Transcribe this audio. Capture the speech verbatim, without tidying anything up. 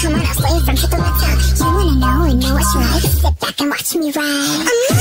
Come on, I'll squeeze from triple my tongue. You wanna know and know what's right? Sit back and watch me ride.